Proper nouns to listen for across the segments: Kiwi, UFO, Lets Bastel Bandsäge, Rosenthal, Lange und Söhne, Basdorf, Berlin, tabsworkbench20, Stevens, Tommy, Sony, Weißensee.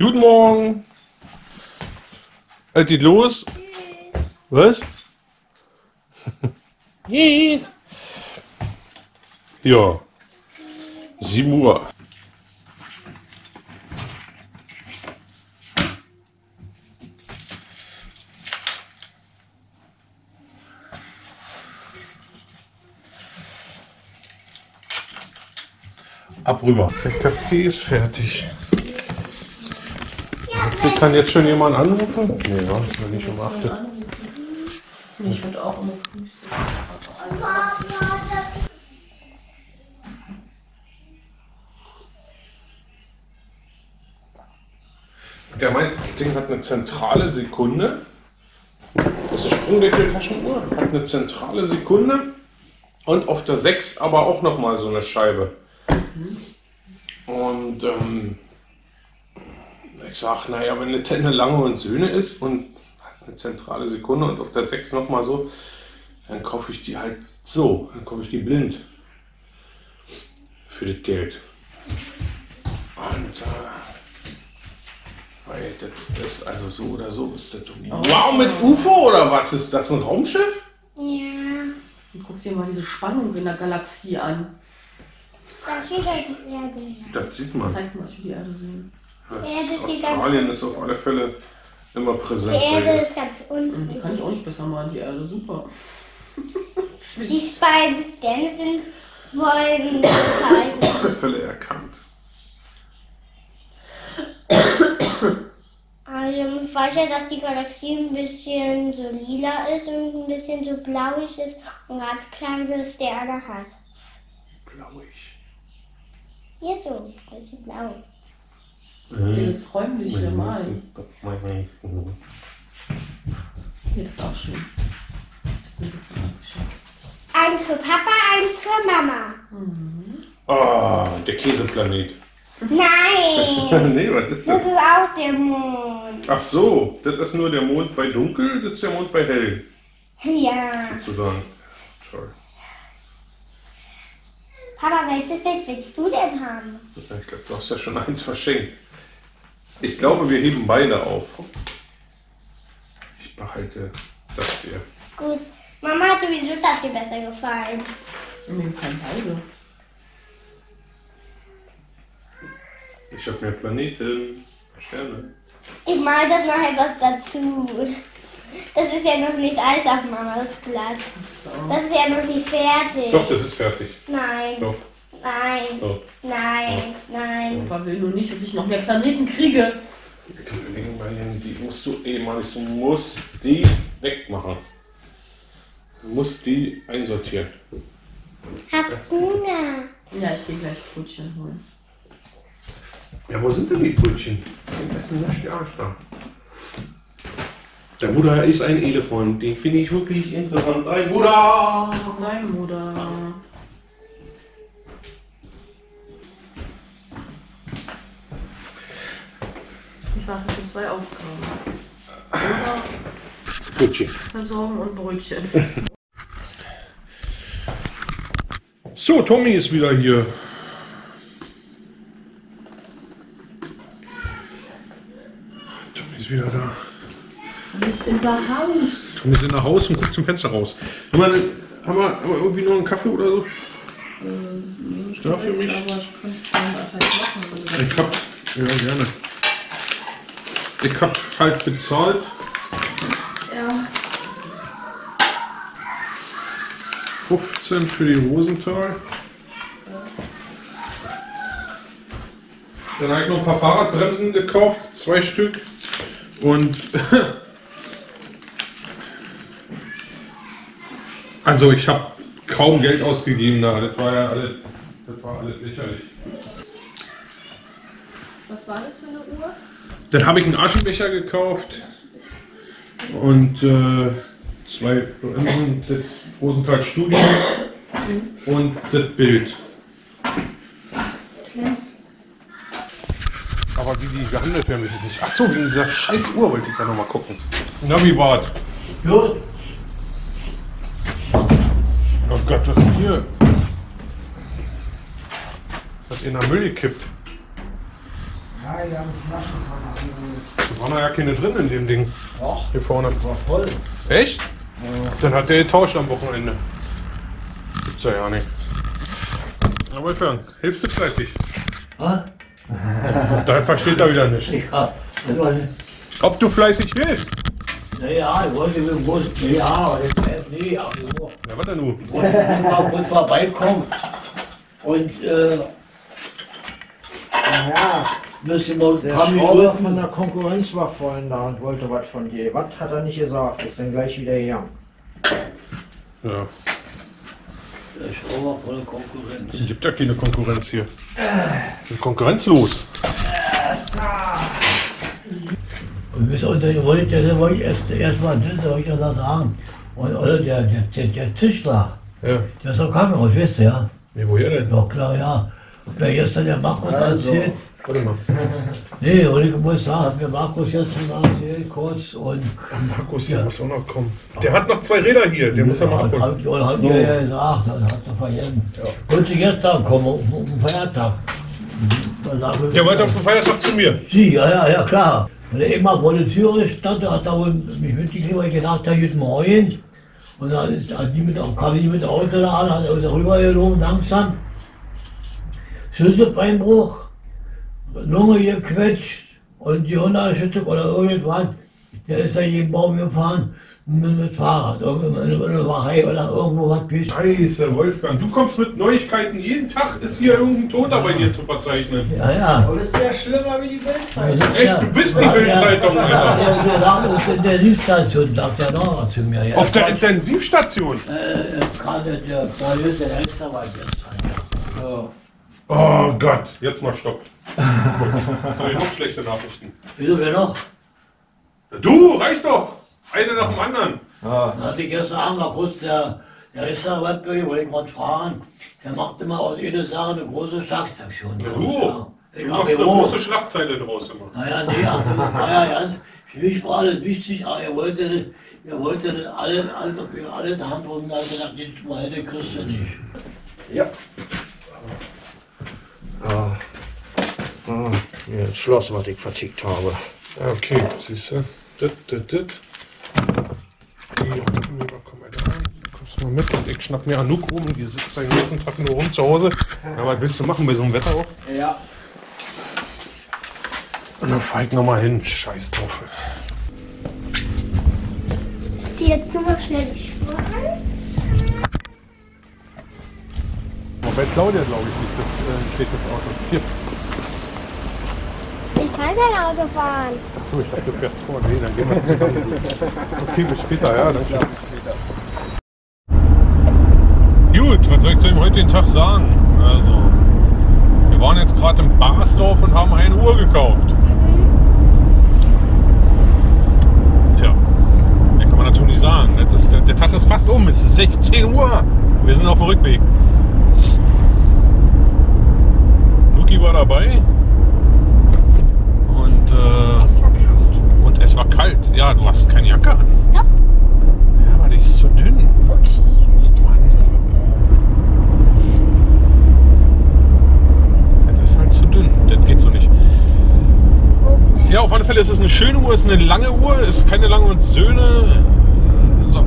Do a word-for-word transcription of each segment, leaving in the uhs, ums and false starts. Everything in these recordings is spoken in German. Guten Morgen! Es geht los! Was? Geht! Ja, sieben Uhr. Ab rüber. Der Kaffee ist fertig. Sie kann jetzt schon jemand anrufen? Nee, sonst will ich um acht. Nee, ich würde auch um Frühstück. Der meint, das Ding hat eine zentrale Sekunde. Das ist Sprungdeckel-Taschenuhr. Hat eine zentrale Sekunde. Und auf der sechs aber auch nochmal so eine Scheibe. Und ähm, ich sag, naja, wenn eine Tenne Lange und Söhne ist und hat eine zentrale Sekunde und auf der sechs nochmal so, dann kaufe ich die halt so, dann kaufe ich die blind. Für das Geld. Und äh, weil das, das, also so oder so ist das. Wow, mit U F O oder was? Ist das ein Raumschiff? Ja. Guck dir mal diese Spannung in der Galaxie an. Das sieht halt die Erde. Das sieht man. Zeig mal, ich will die Erde sehen. Australien ist auf alle Fälle immer präsent. Die Erde ist ganz unten. Die kann ich auch nicht besser machen, die Erde, super. Die beiden Sterne sind wollen zeigen. Auf alle Fälle erkannt. Also ich weiß ja, dass die Galaxie ein bisschen so lila ist und ein bisschen so blauig ist und ganz kleine Sterne hat. Blauig? Hier so, ein bisschen blau. Das räumliche Malen. Hier ist auch schön. Das ist ein bisschen abgeschickt. Eins für Papa, eins für Mama. Mhm. Oh, der Käseplanet. Nein! Nee, was ist das? Das ist auch der Mond. Ach so, das ist nur der Mond bei dunkel, das ist der Mond bei hell. Ja. Sozusagen. Sorry. Papa, welches Bild willst du denn haben? Ich glaube, du hast ja schon eins verschenkt. Ich glaube, wir heben beide auf. Ich behalte das hier. Gut. Mama hat sowieso das hier besser gefallen. Mir gefallen beide. Ich habe mehr Planeten, Sterne. Ich male das noch etwas dazu. Das ist ja noch nicht alles auf Mamas Blatt. So. Das ist ja noch nicht fertig. Doch, das ist fertig. Nein. Doch. Nein. Doch. Nein. Doch. Nein. Papa will nur nicht, dass ich noch mehr Planeten kriege. Die musst du eh mal, du musst die wegmachen. Du musst die einsortieren. Hab Hunger. Ja, ich gehe gleich Brötchen holen. Ja, wo sind denn die Brötchen? Die essen nicht die Arsch da. Der Bruder ist ein Elefant, den finde ich wirklich interessant. Ein Bruder! Nein, Bruder. Ich mache schon zwei Aufgaben. Brötchen. Versorgen und Brötchen. So, Tommy ist wieder hier. Tommy ist wieder da. Wir sind nach Haus. Wir sind nach Haus und gucken zum Fenster raus. Haben wir, haben wir, haben wir irgendwie noch einen Kaffee oder so? Ähm, nee, für mich? Aber ich, ich hab, ja gerne. Ich hab halt bezahlt. Ja. fünfzehn für die Rosenthal. Dann habe ich noch ein paar Fahrradbremsen gekauft, zwei Stück. Und also ich habe kaum Geld ausgegeben da, das war ja alles, das war alles lächerlich. Was war das für eine Uhr? Dann habe ich einen Aschenbecher gekauft und äh, zwei, das Rosenthal Studio und das Bild. geklemmt. Aber wie die gehandelt werden, weiß ich nicht. Achso, wegen dieser scheiß Uhr wollte ich da nochmal gucken. Na, wie war's? Gut. Oh Gott, was ist denn hier? Das hat in der Müll gekippt. Ja, ja, da waren ja keine drin in dem Ding. Doch, hier vorne. War voll. Echt? Ja. Dann hat der getauscht am Wochenende. Gibt's ja ja nicht. Na Wolfgang, hilfst du fleißig? Was? Da versteht er wieder nicht. Ja, ob du fleißig hilfst? Naja, ich wollte mit dem Bus. Ja, ich nee, aber so. Ja, was denn nun? Ich wollte mal kurz vorbeikommen. Und, äh. Naja, Tommy Uhr von der Konkurrenz war vorhin da und wollte was von dir. Was hat er nicht gesagt? Ist dann gleich wieder hier. Ja. Der Schrauber voller Konkurrenz. Es gibt ja keine Konkurrenz hier. Äh. Konkurrenzlos. Und bis unter die Wolle, der wollte erst erstmal, das soll ich das sagen. Und oder der, der, der, der Tischler, ja. Der ist am Krankenhaus, weißt du, ja? Nee, woher denn? Doch klar, ja. Und wer gestern der Markus also, erzählt. Warte mal. Nee, und ich muss sagen, hat mir Markus gestern erzählt, kurz und. Ja, Markus, der ja. Muss auch noch kommen. Der hat noch zwei Räder hier, der ja, muss ja mal abholen. Und hat mir ja gesagt, das hat er vergessen. Ja. Konnte gestern kommen, auf, auf den Feiertag. Der wollte auf den Feiertag zu mir. Sie, ja, ja, ja, klar. Und er immer vor der Tür stand, hat er mich mitgekriegt, weil ich gesagt habe, guten Morgen. Und dann hat die mit, kam die mit dem Auto da an, hat er rübergelogen, langsam. Schlüsselbeinbruch, Lunge gequetscht und die Hundertschüttung oder irgendwas. Der ist ja jeden Baum gefahren mit Fahrrad, irgendwo in der Wachei oder irgendwo was. Scheiße, Wolfgang, du kommst mit Neuigkeiten. Jeden Tag ist hier irgendein Toter bei dir zu verzeichnen. Ja, ja. Das ist ja schlimmer wie die Bildzeitung. Ja, echt, du bist ja, die Bildzeitung, ja, Alter. Ja, der sagt, auf der Intensivstation, sagt der Norbert zu mir. Ja, auf der Intensivstation? Äh, gerade der seriöse Rechtsanwalt jetzt. Ja. Oh Gott, jetzt noch Stopp. Gut. Noch schlechte Nachrichten. Wieso, wer noch? Du, reicht doch! Eine nach dem anderen. Ja. Da hatte ich gestern Abend mal kurz, der, der Rechtsanwalt, wollte ich mal fragen, der macht immer aus jeder Sache eine große Schlagaktion. Ja, du, ja. Du machst eine große Schlagzeile draus immer. Naja, nee, also, naja, ganz, für mich war alles wichtig, aber er wollte, er wollte alle, alle, alle die Hand drücken, also nach diesem Mal hätte kriegst du nicht. Ja. Ah, ah, ja, das Schloss, was ich vertickt habe. Okay, siehst du. Das, das, das. Kommst du mal mit und ich schnapp mir Anouk rum, die sitzt den ganzen Tag nur rum zu Hause. Ja, was willst du machen bei so einem Wetter auch? Ja. Und dann fahr ich nochmal hin, scheiß drauf. Ich zieh jetzt nochmal schnell die Schuhe an. Bei Claudia, glaube ich, nicht, das, äh, steht das Auto. Hier. Ich kann kein Auto fahren. Achso, ich dachte, du fährst vor. Nee, dann gehen wir zusammen. Okay, bis später, ja. Dann später. Gut, was soll ich zu ihm heute den Tag sagen? Also, wir waren jetzt gerade in Basdorf und haben eine Uhr gekauft. Tja, mehr kann man dazu nicht sagen. Das ist, der, der Tag ist fast um, es ist sechzehn Uhr. Wir sind auf dem Rückweg. Nuki war dabei. Und, äh, es war kalt. Und es war kalt. Ja, du hast keine Jacke an. Doch. Ja, aber die ist zu dünn. Okay, nicht Mann. Das ist halt zu dünn. Das geht so nicht. Ja, auf alle Fälle ist es eine schöne Uhr, ist eine lange Uhr. Ist keine Lange und Söhne.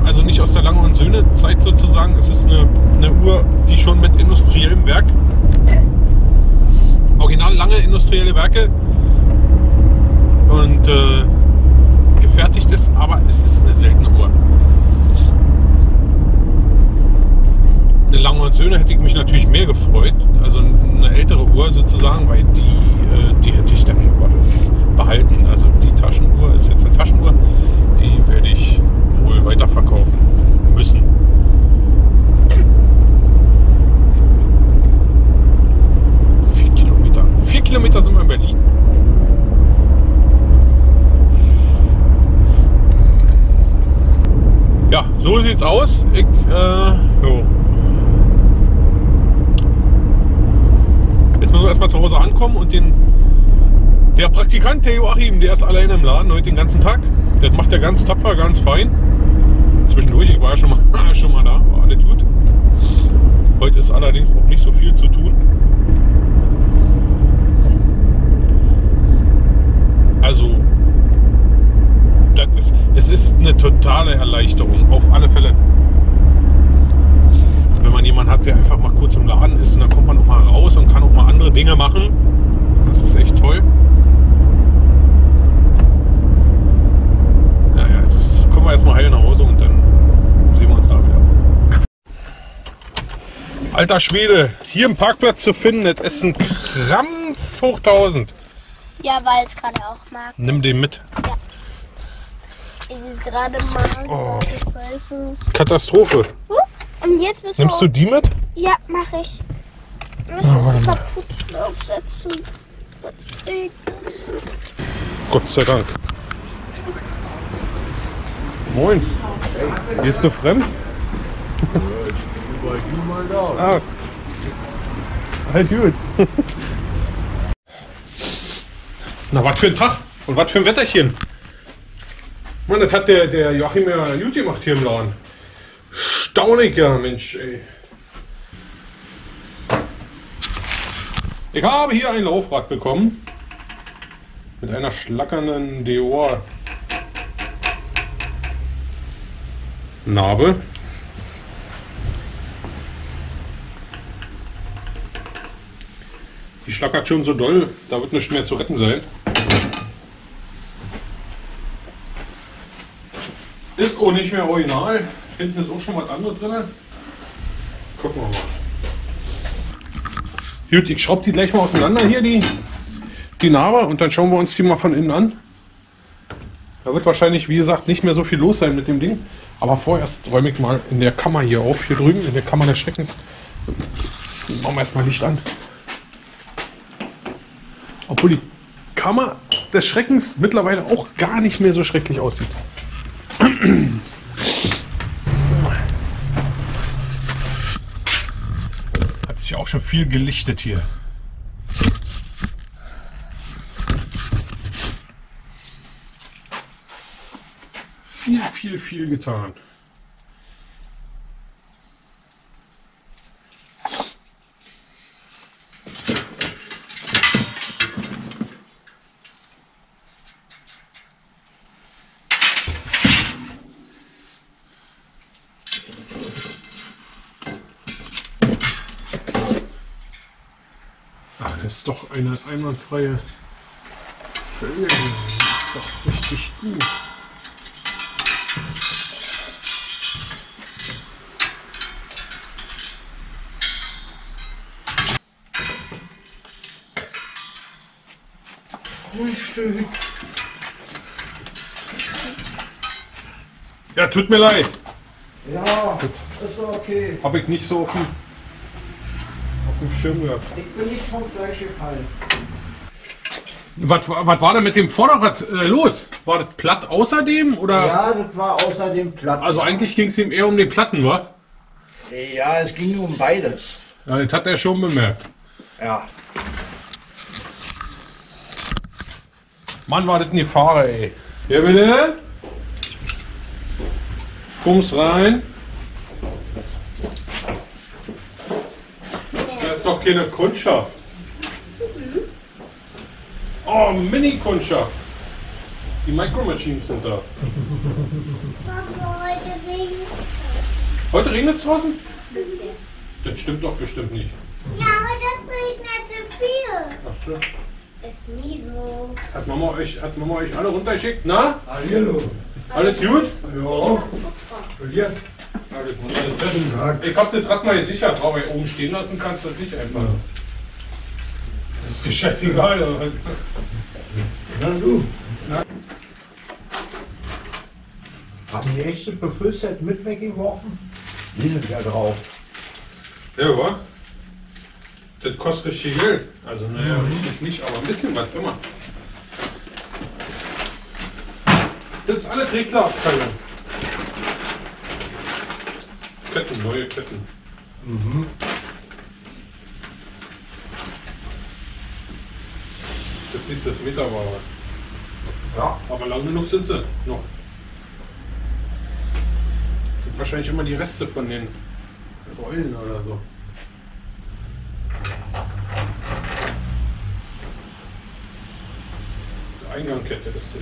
Also nicht aus der Lange und Söhne Zeit sozusagen. Es ist eine, eine Uhr, die schon mit industriellem Werk, original lange industrielle Werke, und äh, gefertigt ist, aber es ist eine seltene Uhr. Eine Lange und Söhne hätte ich mich natürlich mehr gefreut, also eine ältere Uhr sozusagen, weil die, äh, die hätte ich dann behalten. Also die Taschenuhr ist jetzt eine Taschenuhr, die werde ich wohl weiterverkaufen müssen. Vier Kilometer sind wir in Berlin. Ja, so sieht's aus. Ich, äh, jo. Jetzt müssen wir erstmal zurück. Hause ankommen und den, der Praktikant, der Joachim, der ist alleine im Laden heute den ganzen Tag. Das macht er ganz tapfer, ganz fein. Zwischendurch, ich war ja schon mal, schon mal da, war alles gut. Heute ist allerdings auch nicht so viel zu tun. Also, das ist, es ist eine totale Erleichterung, auf alle Fälle. Wenn man jemanden hat, der einfach mal kurz im Laden ist und dann kommt man auch mal raus und kann auch mal andere Dinge machen. Das ist echt toll. Naja, jetzt kommen wir erstmal heil nach Hause und dann sehen wir uns da wieder. Alter Schwede, hier im Parkplatz zu finden, das ist ein Krampf hoch tausend. Ja, weil es gerade auch mag. Nimm den mit. Ja. Es ist gerade mal oh. Katastrophe. Huh? Und jetzt bist Nimmst du, du die mit? Ja, mache ich. Ich muss oh, die Kapuzen aufsetzen. Gott sei Dank. Moin. Gehst du fremd? Ah. Hey, dude. Na, was für ein Tag und was für ein Wetterchen. Mann, das hat der, der Joachim ja gut gemacht hier im Laden. Stauniger, Mensch, ey. Ich habe hier ein Laufrad bekommen. Mit einer schlackernden Dior-Narbe. Die schlackert schon so doll, da wird nichts mehr zu retten sein. Ist auch nicht mehr original. Hinten ist auch schon was anderes drin. Gucken wir mal. Gut, ich schraube die gleich mal auseinander hier, die, die Narbe. Und dann schauen wir uns die mal von innen an. Da wird wahrscheinlich, wie gesagt, nicht mehr so viel los sein mit dem Ding. Aber vorerst räume ich mal in der Kammer hier auf. Hier drüben, in der Kammer des Schreckens. Machen wir erstmal Licht an. Obwohl die Kammer des Schreckens mittlerweile auch gar nicht mehr so schrecklich aussieht. Hat sich auch schon viel gelichtet hier. Viel, viel, viel getan. Doch eine einwandfreie Felge. Doch richtig gut. Grundstück. Ja, tut mir leid. Ja, ist okay. Habe ich nicht so offen. Schirm gehabt. Ich bin nicht vom Fleisch gefallen. Was, was war denn mit dem Vorderrad äh, los? War das platt außerdem? Oder? Ja, das war außerdem platt. Also eigentlich ging es ihm eher um den Platten, wa? Ja, es ging um beides. Ja, das hat er schon bemerkt. Ja. Mann, war das eine Fahrer, ey. Ja, bitte? Kommst rein. Das ist doch keine Kundschaft. Oh, Mini-Kundschaft. Die Micro-Machines sind da. Heute regnet es draußen? Das stimmt doch bestimmt nicht. Ja, aber das regnet so viel. Ach so. Ist nie so. Hat Mama euch, hat Mama euch alle runtergeschickt, na? Hallo. Alles gut? Ja. Ich hab das Rad mal gesichert, aber oben stehen lassen kannst du das nicht einfach. Das ist dir scheißegal. Na du. Haben die echte Befüllset mit weggeworfen? Die sind ja drauf. Ja, wa? Das kostet richtig Geld. Also naja, richtig nicht, aber ein bisschen was immer. Das ist alle Reglerabteilung. Ketten, neue Ketten. Mhm. Jetzt ist das Mitarbeiter. Ja. Aber lang genug sind sie noch. Das sind wahrscheinlich immer die Reste von den Rollen oder so. Die Eingangskette, das ist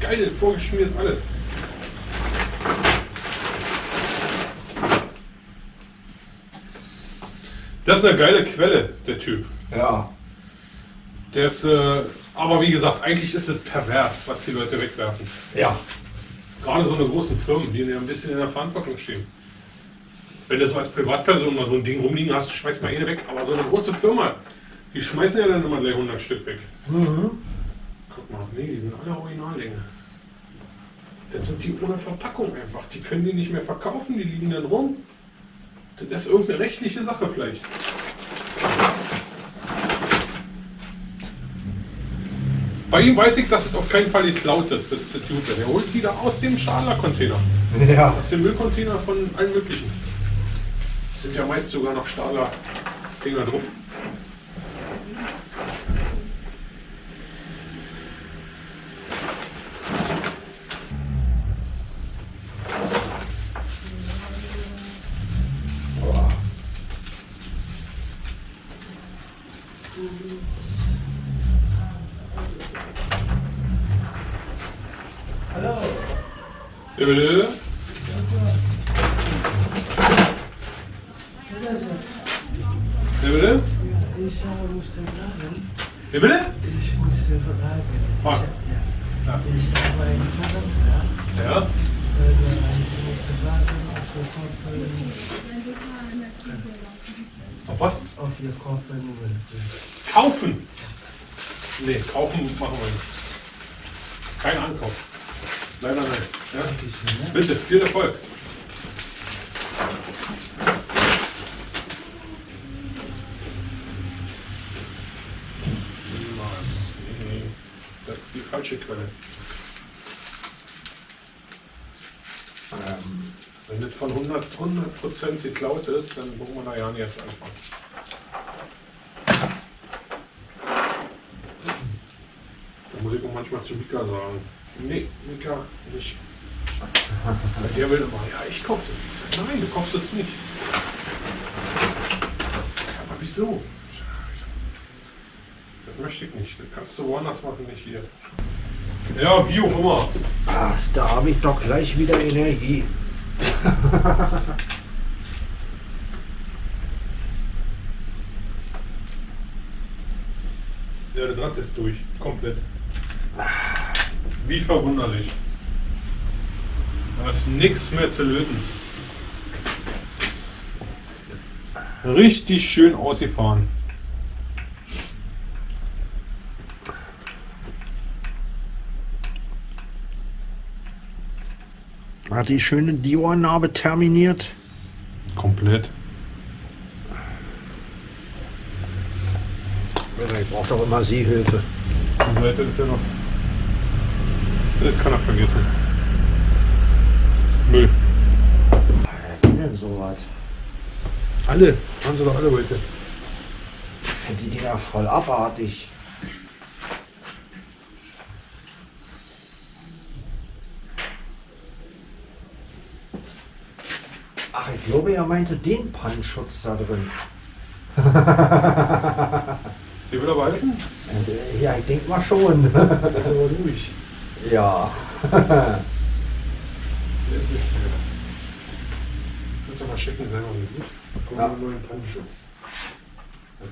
geil, vorgeschmiert alles. Das ist eine geile Quelle, der Typ. Ja. Der ist, äh, aber wie gesagt, eigentlich ist es pervers, was die Leute wegwerfen. Ja. Gerade so eine großen Firmen, die ja ein bisschen in der Verantwortung stehen. Wenn du so als Privatperson mal so ein Ding rumliegen hast, schmeißt mal eine weg. Aber so eine große Firma, die schmeißen ja dann immer gleich hundert Stück weg. Mhm. Guck mal, nee, die sind alle Originallänge. Das sind die ohne Verpackung einfach. Die können die nicht mehr verkaufen, die liegen dann rum. Das ist irgendeine rechtliche Sache vielleicht. Bei ihm weiß ich, dass es auf keinen Fall nicht laut ist, das Institut. Er holt wieder aus dem Staler-Container. Ja. Aus dem Müllcontainer von allen möglichen. Da sind ja meist sogar noch Staler-Dinger drauf. Bitte. Bitte? Ich musste bleiben. Bitte? Ich musste bleiben. Ah. Ja. Ich habe einen Charakter. Ja. Ich musste bleiben auf der Kopfhörer. Auf was? Auf ihr Kopfhörer. Kaufen? Nee, kaufen machen wir nicht. Kein Ankauf. Leider nein. Ja? Bitte, viel Erfolg. Das ist die falsche Quelle. Ähm, Wenn das von hundert Prozent geklaut ist, dann brauchen wir da ja nicht erst anfangen. Da muss ich auch manchmal zu Mika sagen. Nee, Mika, nicht. Der will immer, ja, ich kaufe das nicht. Nein, du kaufst das nicht. Aber wieso? Das möchte ich nicht. Das kannst du woanders machen, nicht hier. Ja, wie auch immer. Ach, da habe ich doch gleich wieder Energie. Ja, der Draht ist durch. Komplett. Wie verwunderlich. Da ist nichts mehr zu löten. Richtig schön ausgefahren. War die schöne Dior-Narbe terminiert? Komplett. Ich brauche doch immer Seehilfe. Die Seite ist ja noch. Das kann er vergessen. Müll. Wer will denn sowas? Alle, fahren sie doch alle heute. Ich finde die Dinger voll abartig. Ach, ich glaube, er meinte den Pannenschutz da drin. Die will aber halten? Ja, ich denke mal schon. Das ist aber ruhig. Ja. Der ist nicht schneller. Kannst du mal schicken, sei noch nicht gut. Guck mal, nur einen Pannenschutz.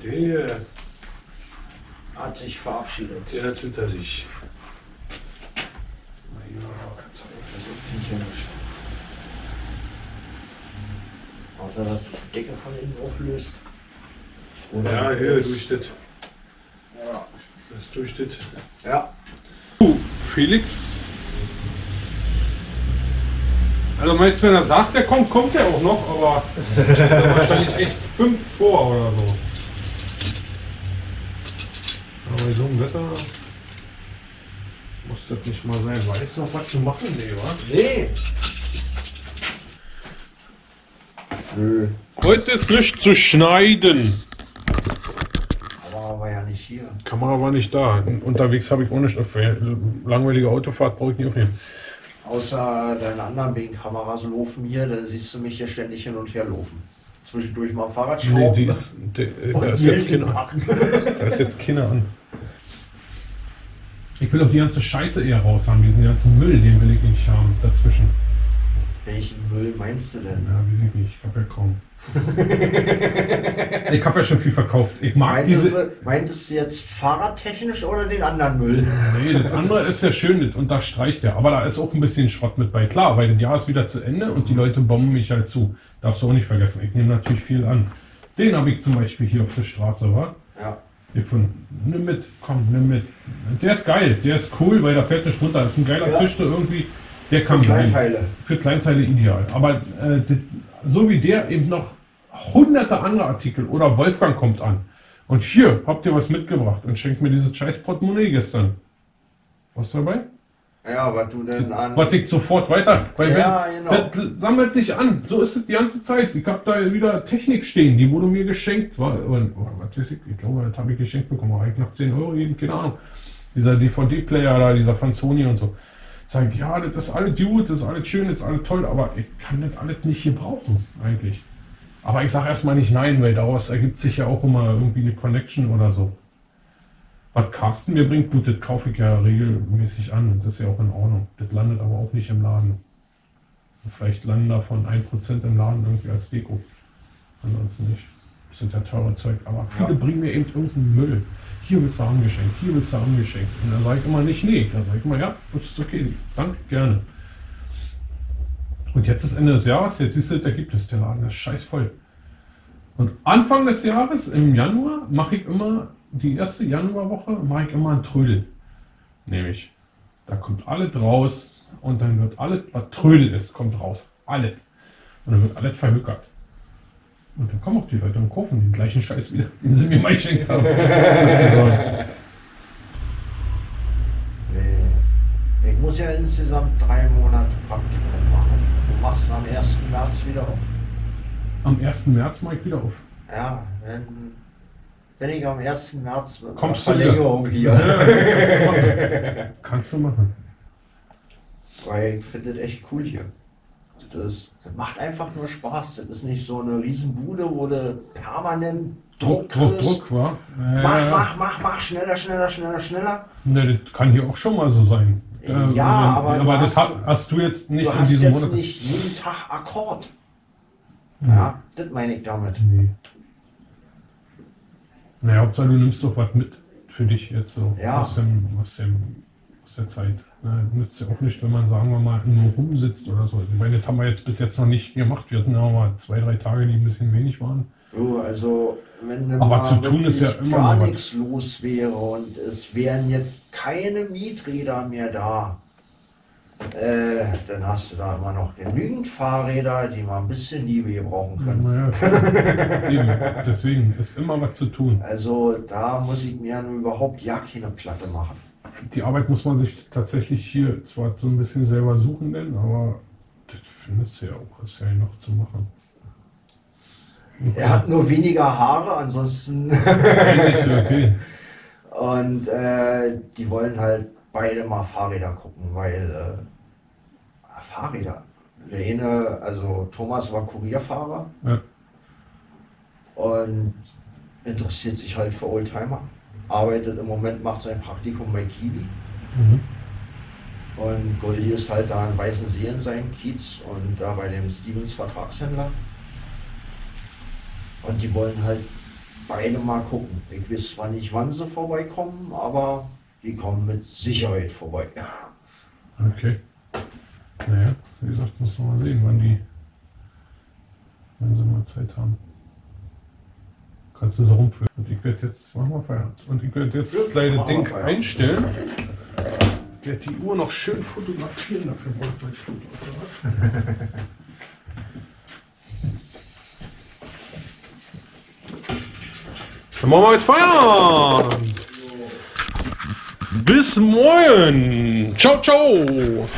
Der hat sich verabschiedet. Der hat es hinter sich. Na ja, kannst du auch versuchen. Außer, dass die Decke von innen auflöst. Oder ja, hier durchsteht. Ja. Das durchsteht. Ja. Felix. Also meist wenn er sagt, der kommt, kommt er auch noch, aber wahrscheinlich echt fünf vor oder so. Aber bei so einem Wetter muss das nicht mal sein. War jetzt noch was zu machen? Nee, wa? Nee. Nö. Heute ist nicht zu schneiden. Aber war ja nicht hier. Kamera war nicht da. Unterwegs habe ich ohne Stoffe. Langweilige Autofahrt brauche ich nie aufnehmen. Außer deinen anderen Wegen-Kameras laufen hier, dann siehst du mich hier ständig hin und her laufen. Zwischendurch mal Fahrrad schrauben. Nee, die ist, die, äh, da, ist jetzt Kinder, da ist jetzt Kinder an. Ich will auch die ganze Scheiße eher raus haben, diesen ganzen Müll, den will ich nicht haben dazwischen. Welchen Müll meinst du denn? Ja, weiß ich nicht, ich habe ja kaum. Ich habe ja schon viel verkauft. Ich mag meintest diese. Du, meintest du jetzt fahrradtechnisch oder den anderen Müll? Nee, das andere ist ja schön, das unterstreicht ja. Aber da ist auch ein bisschen Schrott mit bei. Klar, weil das Jahr ist wieder zu Ende und die Leute bomben mich halt zu. Darfst du auch nicht vergessen. Ich nehme natürlich viel an. Den habe ich zum Beispiel hier auf der Straße, wa? Ja. Gefunden. Nimm mit, komm, nimm mit. Der ist geil, der ist cool, weil da fällt nicht runter. Das ist ein geiler ja. Tisch, der irgendwie. Der kann für Kleinteile. Sein. Für Kleinteile ideal. Aber äh, so wie der eben noch hunderte andere Artikel oder Wolfgang kommt an. Und hier habt ihr was mitgebracht und schenkt mir dieses scheiß Portemonnaie gestern. Was dabei? Ja, was du denn an. Was ich sofort weiter. Weil ja, wenn, genau. Das sammelt sich an. So ist es die ganze Zeit. Ich hab da wieder Technik stehen, die wurde mir geschenkt. War, und, oh, was weiß ich, ich glaube, das habe ich geschenkt bekommen. Aber ich nach zehn Euro eben, keine Ahnung. Dieser D V D-Player da, dieser von Sony und so. Sagen, ja, das ist alles gut, das ist alles schön, das ist alles toll, aber ich kann das alles nicht hier brauchen, eigentlich. Aber ich sage erstmal nicht nein, weil daraus ergibt sich ja auch immer irgendwie eine Connection oder so. Was Carsten mir bringt, gut, das kaufe ich ja regelmäßig an und das ist ja auch in Ordnung. Das landet aber auch nicht im Laden. Und vielleicht landen davon ein Prozent im Laden irgendwie als Deko. Ansonsten nicht. Das sind ja teure Zeug, aber viele ja. bringen mir eben irgendeinen Müll. Hier willst du haben geschenkt, hier willst du haben geschenkt. Und dann sage ich immer nicht, nee. Dann sage ich immer, ja, das ist okay, danke, gerne. Und jetzt ist Ende des Jahres, jetzt siehst du, da gibt es der Laden, das ist scheißvoll. Und Anfang des Jahres, im Januar, mache ich immer, die erste Januarwoche, mache ich immer einen Trödel. Nämlich, da kommt alles raus und dann wird alles, was Trödel ist, kommt raus. Alles. Und dann wird alles verhökert. Und dann kommen auch die Leute und kaufen den gleichen Scheiß wieder, den sie mir mal geschenkt haben. Nee. Ich muss ja insgesamt drei Monate Praktikum machen. Du machst am ersten März wieder auf. Am ersten März mache ich wieder auf? Ja, wenn, wenn ich am ersten März mit einer Verlängerung hier. hier. Kannst du machen. Weil ich finde das echt cool hier. Das macht einfach nur Spaß. Das ist nicht so eine Riesenbude, wo du permanent Druck, Druck, Druck, war. Äh, mach, mach, mach, mach, schneller, schneller, schneller, schneller. Ne, das kann hier auch schon mal so sein. Äh, ja, aber, aber das hast, hast, hast du jetzt nicht du in hast diesem jetzt Monat. Nicht jeden Tag Akkord. Ja, ja, das meine ich damit. Nee. Naja, Hauptsache du nimmst doch was mit für dich jetzt so ja. aus, dem, aus, dem, aus der Zeit. Na, nützt ja auch nicht, wenn man, sagen wir mal, nur rumsitzt oder so. Ich meine, das haben wir jetzt bis jetzt noch nicht gemacht. Wir hatten ja mal zwei, drei Tage, die ein bisschen wenig waren. Oh, also, wenn dann aber zu tun ist ja immer gar nichts los wäre und es wären jetzt keine Mieträder mehr da, äh, dann hast du da immer noch genügend Fahrräder, die mal ein bisschen Liebe gebrauchen können. Ja, ja. Eben. Deswegen ist immer was zu tun. Also, da muss ich mir nur überhaupt ja keine Platte machen. Die Arbeit muss man sich tatsächlich hier zwar so ein bisschen selber suchen, denn, aber das findest du ja auch, ist ja noch zu machen. Okay. Er hat nur weniger Haare, ansonsten. Okay. Und äh, die wollen halt beide mal Fahrräder gucken, weil äh, Fahrräder. Der eine, also Thomas war Kurierfahrer ja. und interessiert sich halt für Oldtimer. Arbeitet im Moment, macht sein Praktikum bei Kiwi. Mhm. Und Goldi ist halt da in Weißensee in seinem Kiez und da bei dem Stevens Vertragshändler. Und die wollen halt beide mal gucken. Ich weiß zwar nicht, wann sie vorbeikommen, aber die kommen mit Sicherheit vorbei. Okay. Naja, wie gesagt, muss man mal sehen, wann die, wenn sie mal Zeit haben. Kannst du so rumführen. Und ich werde jetzt, machen wir feiern. Und ich werde jetzt gleich das Ding einstellen. Ich werde die Uhr noch schön fotografieren, dafür brauche ich mein Foto. Dann machen wir jetzt Feiern! Bis morgen! Ciao, ciao!